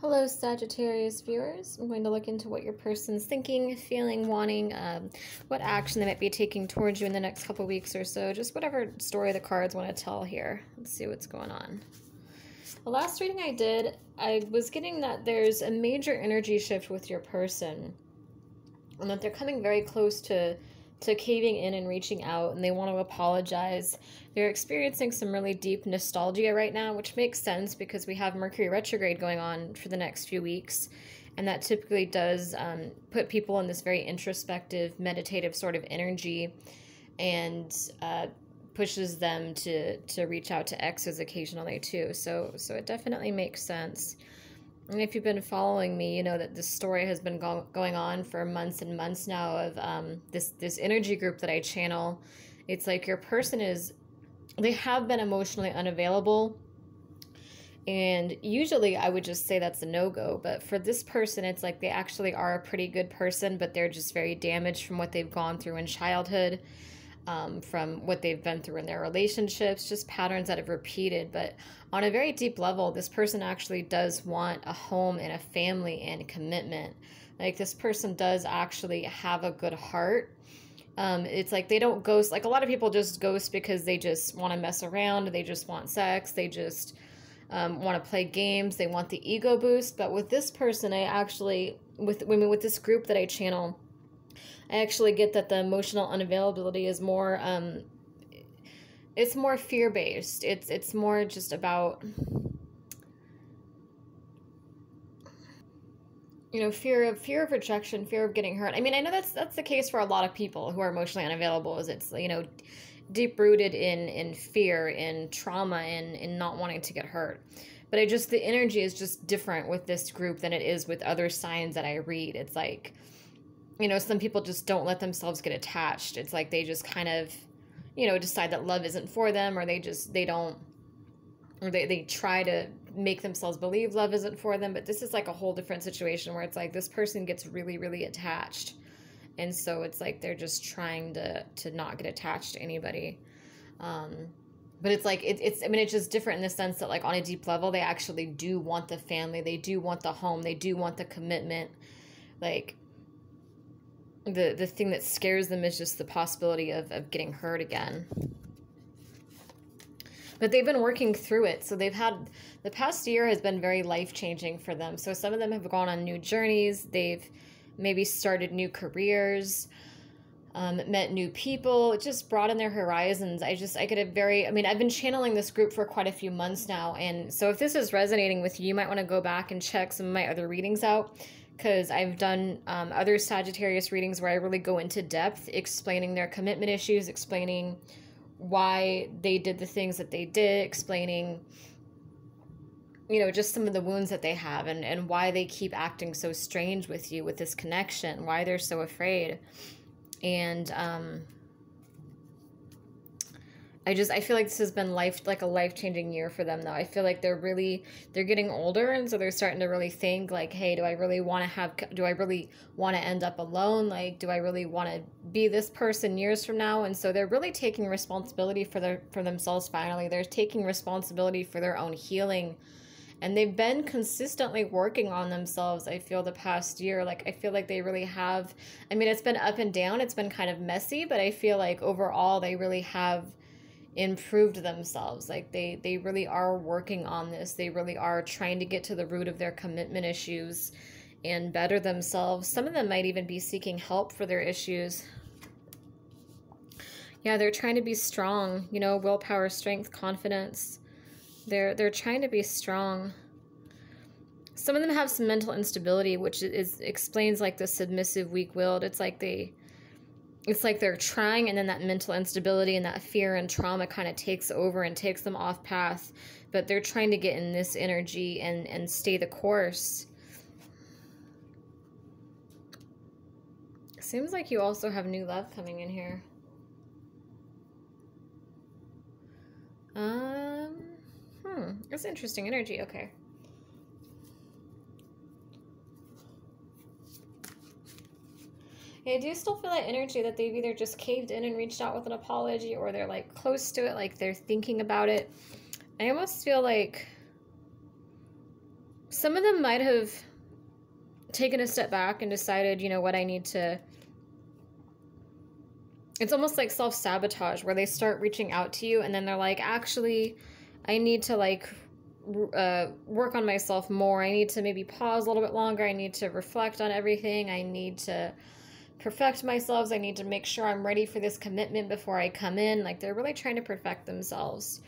Hello Sagittarius viewers, I'm going to look into what your person's thinking, feeling, wanting, what action they might be taking towards you in the next couple weeks or so, just whatever story the cards want to tell here. Let's see what's going on. The last reading I did, I was getting that there's a major energy shift with your person and that they're coming very close to caving in and reaching out, and they want to apologize. They're experiencing some really deep nostalgia right now, which makes sense because we have Mercury retrograde going on for the next few weeks, and that typically does put people in this very introspective, meditative sort of energy and pushes them to reach out to exes occasionally too. So it definitely makes sense. And if you've been following me, you know that this story has been going on for months and months now of this energy group that I channel. It's like your person is, they have been emotionally unavailable. And usually I would just say that's a no-go. But for this person, it's like they actually are a pretty good person, but they're just very damaged from what they've gone through in childhood, from what they've been through in their relationships, just patterns that have repeated. But on a very deep level, this person actually does want a home and a family and commitment. Like this person does actually have a good heart. It's like they don't ghost. Like a lot of people just ghost because they just want to mess around. They just want sex. They just want to play games. They want the ego boost. But with this person, I actually, with this group that I channel, I actually get that the emotional unavailability is more, it's more fear-based. It's more just about, you know, fear of rejection, fear of getting hurt. I mean, I know that's the case for a lot of people who are emotionally unavailable, is it's, you know, deep-rooted in fear, in trauma, in not wanting to get hurt. But I just, the energy is just different with this group than it is with other signs that I read. It's like, you know, some people just don't let themselves get attached. It's like they just kind of, you know, decide that love isn't for them, or they just, they don't, or they try to make themselves believe love isn't for them. But this is like a whole different situation where it's like this person gets really, really attached. And so it's like they're just trying to not get attached to anybody. But it's like, it's, I mean, it's just different in the sense that like on a deep level, they actually do want the family. They do want the home. They do want the commitment. Like, the thing that scares them is just the possibility of getting hurt again. But they've been working through it. So they've had, the past year has been very life-changing for them. So some of them have gone on new journeys. They've maybe started new careers, met new people. It just broadened their horizons. I get a very, I mean, I've been channeling this group for quite a few months now. And so if this is resonating with you, you might want to go back and check some of my other readings out, because I've done other Sagittarius readings where I really go into depth explaining their commitment issues, explaining why they did the things that they did, explaining, you know, just some of the wounds that they have and why they keep acting so strange with you, with this connection, why they're so afraid. And I feel like this has been like a life-changing year for them though. I feel like they're getting older, and so they're starting to really think like, hey, do I really want to end up alone? Like, do I really want to be this person years from now? And so they're really taking responsibility for themselves finally. They're taking responsibility for their own healing, and they've been consistently working on themselves, I feel, the past year. Like, I feel like they really have, I mean, it's been up and down. It's been kind of messy, but I feel like overall they really have improved themselves. Like they really are working on this. They really are trying to get to the root of their commitment issues and better themselves. Some of them might even be seeking help for their issues. Yeah, they're trying to be strong, you know, willpower, strength, confidence. They're trying to be strong. Some of them have some mental instability, which explains like the submissive, weak-willed. It's like they're trying, and then that mental instability and that fear and trauma kind of takes over and takes them off path. But they're trying to get in this energy and stay the course. Seems like you also have new love coming in here. That's interesting energy. Okay. I do still feel that energy that they've either just caved in and reached out with an apology, or they're like close to it, like they're thinking about it. I almost feel like some of them might have taken a step back and decided, you know what, I need to... It's almost like self-sabotage, where they start reaching out to you and then they're like, actually, I need to like work on myself more. I need to maybe pause a little bit longer. I need to reflect on everything. I need to perfect myself. I need to make sure I'm ready for this commitment before I come in. Like, they're really trying to perfect themselves.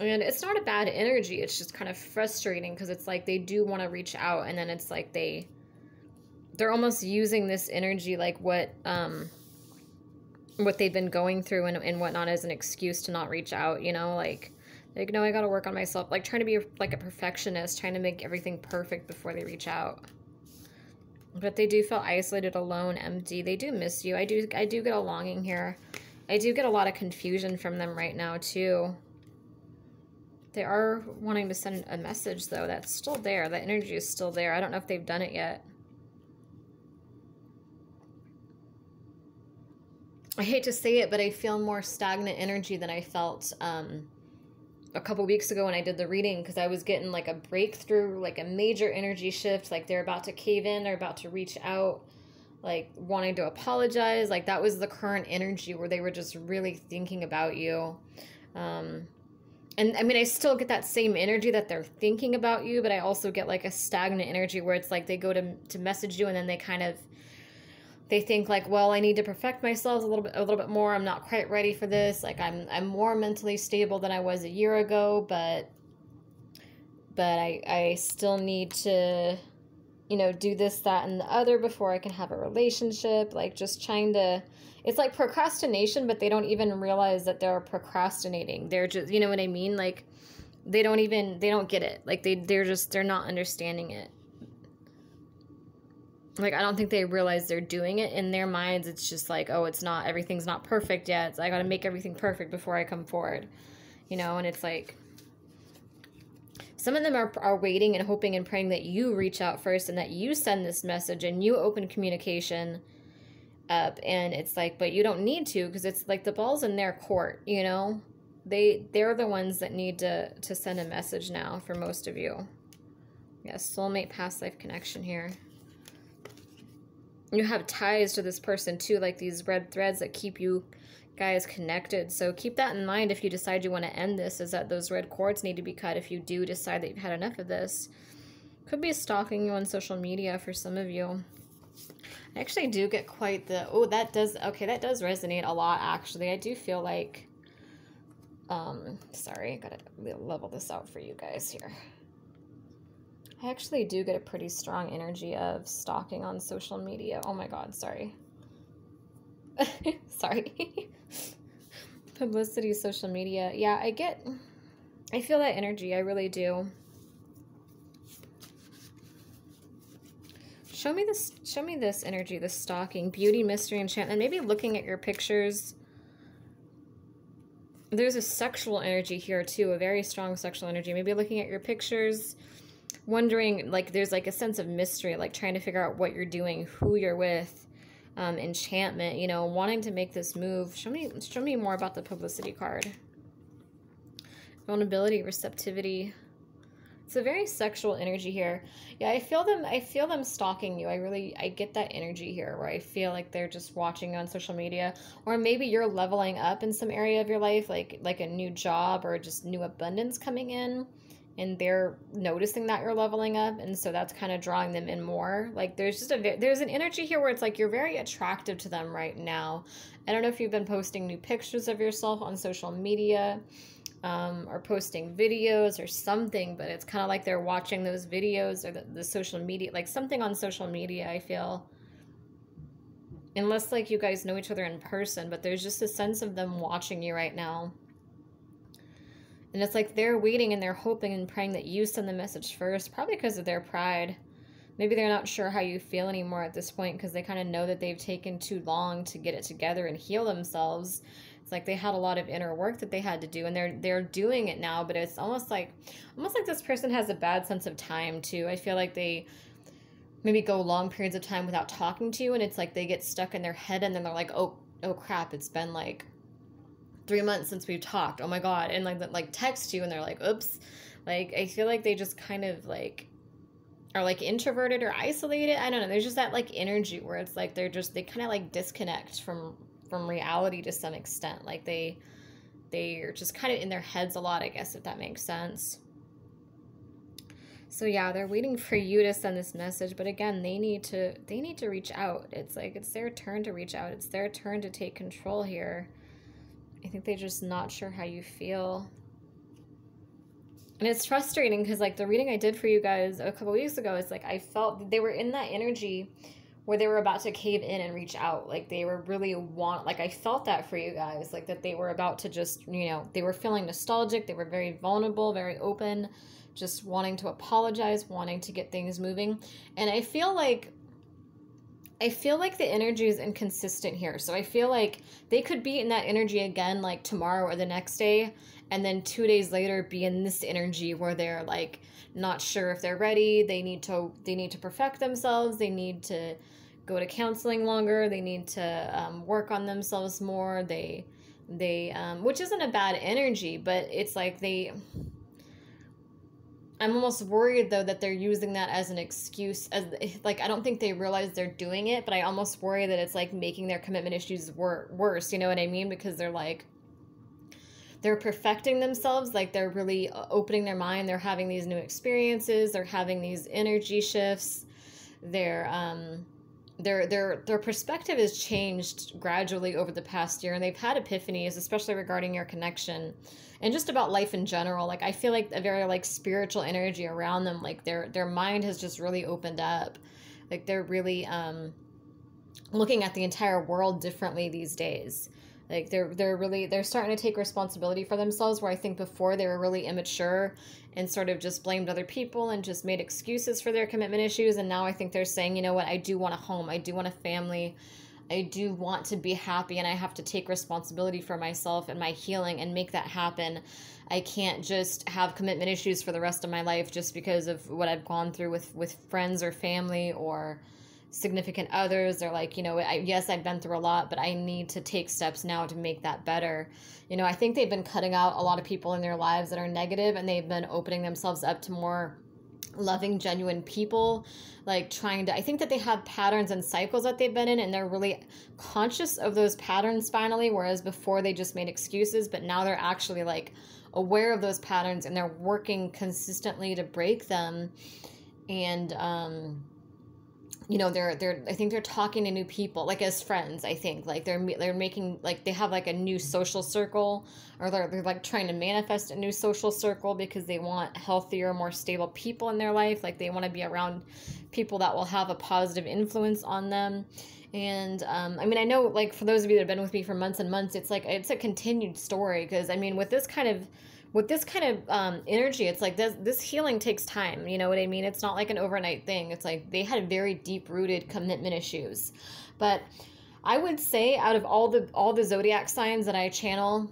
And it's not a bad energy. It's just kind of frustrating because it's like they do want to reach out, and then it's like they're almost using this energy, like what they've been going through and whatnot, as an excuse to not reach out, you know, like, no, I got to work on myself, like trying to be like a perfectionist, trying to make everything perfect before they reach out. But they do feel isolated, alone, empty. They do miss you. I do get a longing here. I do get a lot of confusion from them right now too. They are wanting to send a message though. That's still there. That energy is still there. I don't know if they've done it yet. I hate to say it, but I feel more stagnant energy than I felt a couple weeks ago when I did the reading, because I was getting like a breakthrough, like a major energy shift, like they're about to cave in, they're about to reach out, like wanting to apologize. Like that was the current energy, where they were just really thinking about you. And I mean, I still get that same energy that they're thinking about you, but I also get like a stagnant energy where it's like they go to message you and then they kind of... They think like, well, I need to perfect myself a little bit more. I'm not quite ready for this. Like I'm more mentally stable than I was a year ago, but I still need to, you know, do this, that, and the other before I can have a relationship. Like just trying to, it's like procrastination, but they don't even realize that they're procrastinating. They're just, you know what I mean? Like they don't get it. Like they're not understanding it. Like, I don't think they realize they're doing it. In their minds, it's just like, oh, it's not, everything's not perfect yet. So I got to make everything perfect before I come forward, you know? And it's like, some of them are waiting and hoping and praying that you reach out first and that you send this message and you open communication up. And it's like, but you don't need to, because it's like the ball's in their court, you know? They're the ones that need to send a message now for most of you. Yeah, soulmate, past life connection here. You have ties to this person too, like these red threads that keep you guys connected. So keep that in mind if you decide you want to end this, is that those red cords need to be cut if you do decide that you've had enough of this. Could be stalking you on social media for some of you. I actually do get quite the, oh, that does, okay, that does resonate a lot actually. I do feel like, sorry, I gotta level this out for you guys here. I actually do get a pretty strong energy of stalking on social media. Oh my God, sorry. Sorry. Publicity, social media. Yeah, I feel that energy. I really do. Show me this energy, this stalking, beauty, mystery, enchantment, maybe looking at your pictures. There's a sexual energy here too, a very strong sexual energy. Maybe looking at your pictures, wondering, like there's like a sense of mystery, like trying to figure out what you're doing, who you're with, enchantment, you know, wanting to make this move. Show me more about the publicity card. Vulnerability, receptivity. It's a very sexual energy here. Yeah, I feel them stalking you. I get that energy here where I feel like they're just watching on social media, or maybe you're leveling up in some area of your life, like a new job or just new abundance coming in. And they're noticing that you're leveling up, and so that's kind of drawing them in more. Like there's an energy here where it's like you're very attractive to them right now. I don't know if you've been posting new pictures of yourself on social media, or posting videos or something, but it's kind of like they're watching those videos or the social media, like something on social media, I feel. Unless like you guys know each other in person, but there's just a sense of them watching you right now. And it's like they're waiting and they're hoping and praying that you send the message first, probably because of their pride. Maybe they're not sure how you feel anymore at this point, because they kind of know that they've taken too long to get it together and heal themselves. It's like they had a lot of inner work that they had to do, and they're doing it now, but it's almost like this person has a bad sense of time too. I feel like they maybe go long periods of time without talking to you, and it's like they get stuck in their head, and then they're like, oh crap, it's been like 3 months since we've talked. Oh my God. And like text you and they're like, oops. Like I feel like they just kind of like are like introverted or isolated. I don't know. There's just that like energy where it's like, they kind of like disconnect from reality to some extent. Like they're just kind of in their heads a lot, I guess, if that makes sense. So yeah, they're waiting for you to send this message, but again, they need to reach out. It's like, it's their turn to reach out. It's their turn to take control here. I think they're just not sure how you feel. And it's frustrating because like the reading I did for you guys a couple weeks ago, it's like I felt they were in that energy where they were about to cave in and reach out. Like they were really like I felt that for you guys, like that they were about to just, you know, they were feeling nostalgic. They were very vulnerable, very open, just wanting to apologize, wanting to get things moving. And I feel like the energy is inconsistent here. So I feel like they could be in that energy again, like tomorrow or the next day. And then 2 days later be in this energy where they're like not sure if they're ready. They need to perfect themselves. They need to go to counseling longer. They need to work on themselves more. They which isn't a bad energy, but it's like I'm almost worried though that they're using that as an excuse, as like I don't think they realize they're doing it, but I almost worry that it's like making their commitment issues worse, you know what I mean? Because they're like, they're perfecting themselves, like they're really opening their mind, they're having these new experiences, they're having these energy shifts, their perspective has changed gradually over the past year, and they've had epiphanies, especially regarding your connection and just about life in general. Like I feel like a very like spiritual energy around them, like their mind has just really opened up, like they're really looking at the entire world differently these days. Like they're starting to take responsibility for themselves, where I think before they were really immature and sort of just blamed other people and just made excuses for their commitment issues. And now I think they're saying, you know what, I do want a home. I do want a family. I do want to be happy, and I have to take responsibility for myself and my healing and make that happen. I can't just have commitment issues for the rest of my life just because of what I've gone through with friends or family or significant others. They're like, you know, yes, I've been through a lot, but I need to take steps now to make that better. You know, I think they've been cutting out a lot of people in their lives that are negative, and they've been opening themselves up to more loving, genuine people, like I think that they have patterns and cycles that they've been in, and they're really conscious of those patterns finally, whereas before they just made excuses, but now they're actually like aware of those patterns and they're working consistently to break them. And, you know, I think they're talking to new people, like as friends. I think like they're making, like they have like a new social circle, or they're like trying to manifest a new social circle because they want healthier, more stable people in their life. Like they want to be around people that will have a positive influence on them. And, I mean, I know like for those of you that have been with me for months and months, it's like, it's a continued story. Cause I mean, with this kind of energy, it's like this healing takes time. You know what I mean? It's not like an overnight thing. It's like they had very deep-rooted commitment issues. But I would say out of all the zodiac signs that I channel,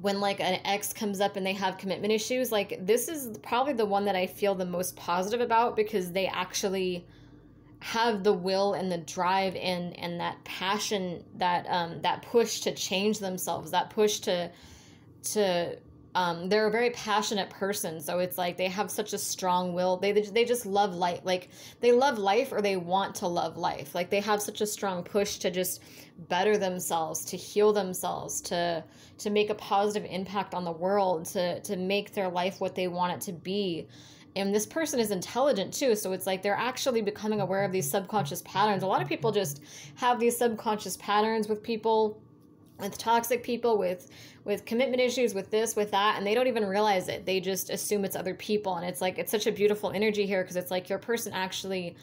when like an ex comes up and they have commitment issues, like this is probably the one that I feel the most positive about, because they actually have the will and the drive and that passion, that push to change themselves, that push to they're a very passionate person. So it's like, they have such a strong will. They just love life. Like they love life, or they want to love life. Like they have such a strong push to just better themselves, to heal themselves, to make a positive impact on the world, to make their life what they want it to be. And this person is intelligent too. So it's like, they're actually becoming aware of these subconscious patterns. A lot of people just have these subconscious patterns with people, with toxic people, with commitment issues, with this, with that, and they don't even realize it. They just assume it's other people. And it's like, it's such a beautiful energy here, because it's like your person actually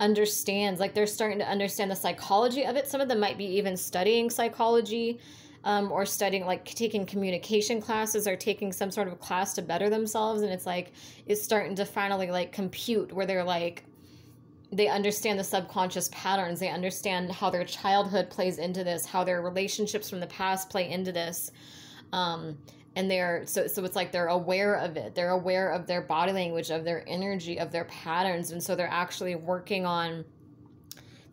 understands, like they're starting to understand the psychology of it. Some of them might be even studying psychology, or studying, like taking communication classes or taking some sort of class to better themselves. And it's like, it's starting to finally like compute, where they're like, they understand the subconscious patterns. They understand how their childhood plays into this, how their relationships from the past play into this. And so it's like, they're aware of it. They're aware of their body language, of their energy, of their patterns. And so they're actually working on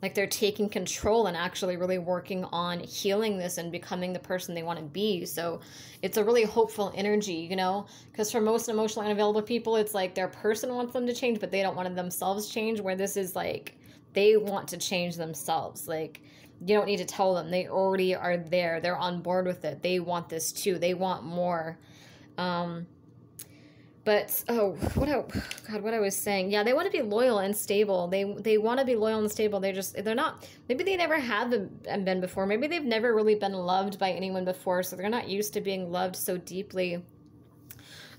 like they're taking control and actually really working on healing this and becoming the person they want to be. So it's a really hopeful energy, you know, because for most emotionally unavailable people, it's like their person wants them to change, but they don't want themselves to change, where this is like they want to change themselves. Like, you don't need to tell them. They already are there. They're on board with it. They want this too. They want more. But, oh, what I was saying. Yeah, they want to be loyal and stable. They want to be loyal and stable. They're not, maybe they never have been before. Maybe they've never really been loved by anyone before, so they're not used to being loved so deeply.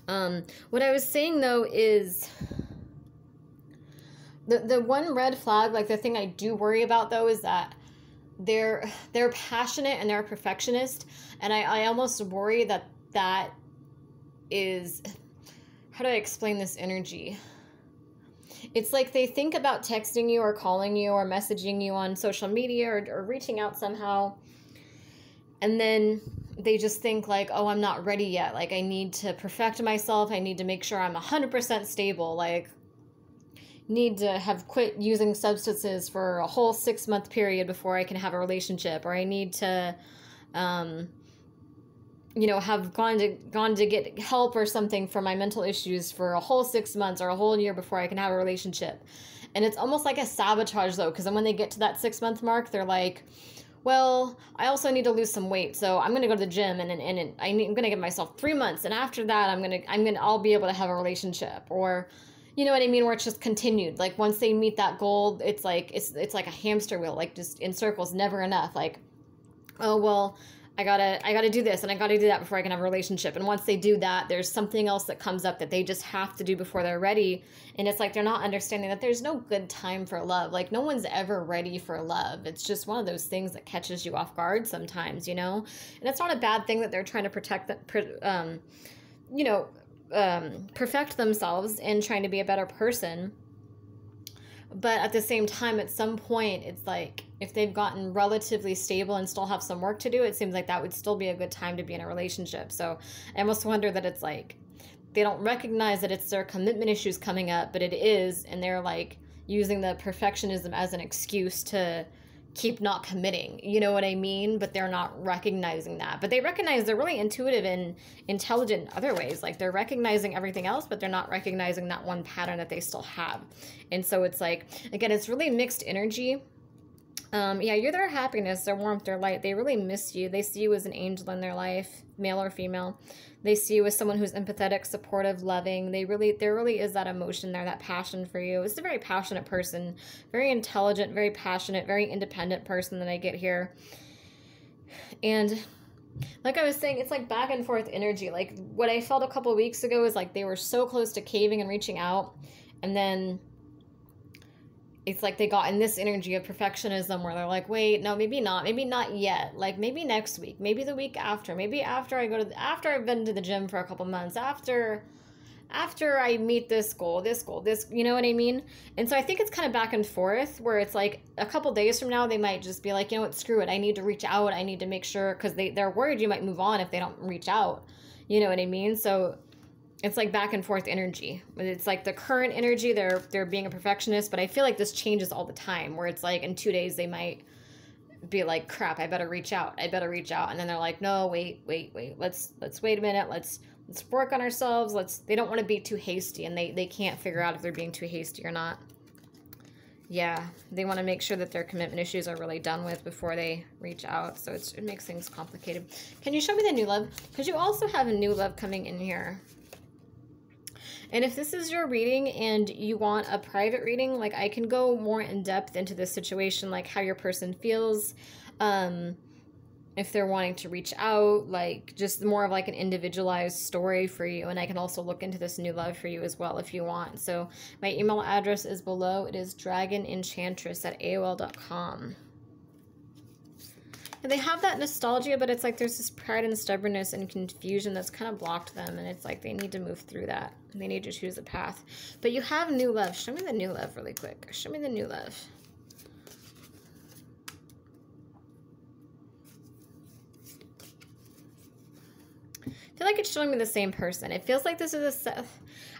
What I was saying, though, is the one red flag, like the thing I do worry about, though, is that they're passionate and they're a perfectionist. And I almost worry that that is... How do I explain this energy? It's like they think about texting you or calling you or messaging you on social media or reaching out somehow. And then they just think like, oh, I'm not ready yet. Like, I need to perfect myself. I need to make sure I'm 100% stable. Like, need to have quit using substances for a whole 6-month period before I can have a relationship. Or I need to... you know, have gone to get help or something for my mental issues for a whole 6 months or a whole year before I can have a relationship. And it's almost like a sabotage, though, because then when they get to that 6-month mark, they're like, well, I also need to lose some weight, so I'm going to go to the gym and I'm going to give myself 3 months. And after that, I'll be able to have a relationship, or, you know what I mean? Where it's just continued. Like, once they meet that goal, it's like a hamster wheel, like just in circles, never enough. Like, oh, well, I gotta do this and I gotta do that before I can have a relationship. And once they do that, there's something else that comes up that they just have to do before they're ready. And it's like they're not understanding that there's no good time for love. Like, no one's ever ready for love. It's just one of those things that catches you off guard sometimes, you know? And it's not a bad thing that they're trying to protect perfect themselves and trying to be a better person. But at the same time, at some point, it's like if they've gotten relatively stable and still have some work to do, it seems like that would still be a good time to be in a relationship. So I almost wonder that it's like they don't recognize that it's their commitment issues coming up, but it is. And they're like using the perfectionism as an excuse to keep not committing. You know what I mean? But they're not recognizing that. But they recognize they're really intuitive and intelligent in other ways. Like, they're recognizing everything else, but they're not recognizing that one pattern that they still have. And so it's like, again, it's really mixed energy. Yeah, you're their happiness, their warmth, their light. They really miss you. They see you as an angel in their life, male or female. They see you as someone who's empathetic, supportive, loving. There really is that emotion there, that passion for you. It's a very passionate person, very intelligent, very passionate, very independent person that I get here. And like I was saying, it's like back and forth energy. Like, what I felt a couple weeks ago is like they were so close to caving and reaching out, and then it's like they got in this energy of perfectionism where they're like, wait, no, maybe not yet. Like, maybe next week, maybe the week after, maybe after I go to, after I've been to the gym for a couple months, after I meet this goal, you know what I mean? And so I think it's kind of back and forth where it's like a couple days from now, they might just be like, you know what, screw it. I need to reach out. I need to make sure, because they're worried you might move on if they don't reach out. You know what I mean? So it's like back and forth energy. It's like the current energy, they're being a perfectionist, but I feel like this changes all the time where it's like in 2 days they might be like, crap, I better reach out. And then they're like, no, wait, let's wait a minute. Let's work on ourselves. They don't want to be too hasty, and they can't figure out if they're being too hasty or not. Yeah. They want to make sure that their commitment issues are really done with before they reach out. So it makes things complicated. Can you show me the new love? Because you also have a new love coming in here. And if this is your reading and you want a private reading, like, I can go more in depth into this situation, like how your person feels, if they're wanting to reach out, like just more of like an individualized story for you. And I can also look into this new love for you as well if you want. So my email address is below. It is dragonenchantress@aol.com. And they have that nostalgia, but it's like there's this pride and stubbornness and confusion that's kind of blocked them. And it's like they need to move through that. They need to choose a path. But you have new love. Show me the new love really quick. Show me the new love. I feel like it's showing me the same person. It feels like this is a...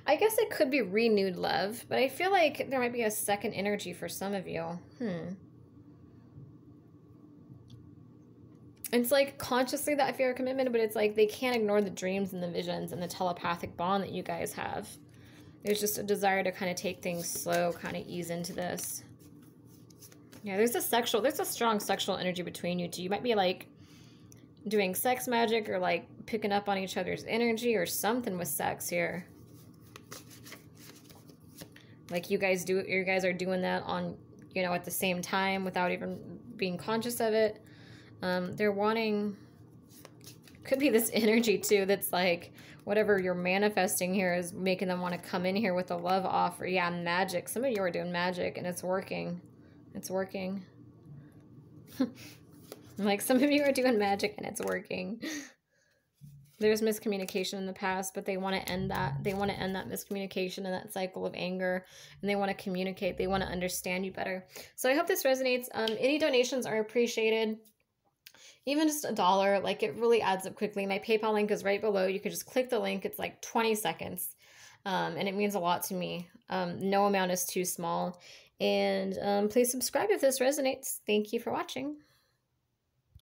I guess it could be renewed love, but I feel like there might be a second energy for some of you. It's like consciously that fear of commitment, but it's like they can't ignore the dreams and the visions and the telepathic bond that you guys have. There's just a desire to kind of take things slow, kind of ease into this. Yeah, there's a strong sexual energy between you two. You might be like doing sex magic or like picking up on each other's energy or something with sex here. Like you guys are doing that on, you know, at the same time without even being conscious of it. They're wanting, could be this energy too that's like whatever you're manifesting here is making them want to come in here with a love offer. Yeah, magic. Some of you are doing magic and it's working. It's working. Like some of you are doing magic and it's working. There's miscommunication in the past, but they want to end that. They want to end that miscommunication and that cycle of anger, and they want to communicate. They want to understand you better. So I hope this resonates. Any donations are appreciated. Even just $1, like it really adds up quickly. My PayPal link is right below. You could just click the link. It's like 20 seconds, and it means a lot to me. No amount is too small. And please subscribe if this resonates. Thank you for watching.